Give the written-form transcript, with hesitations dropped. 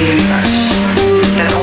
universe that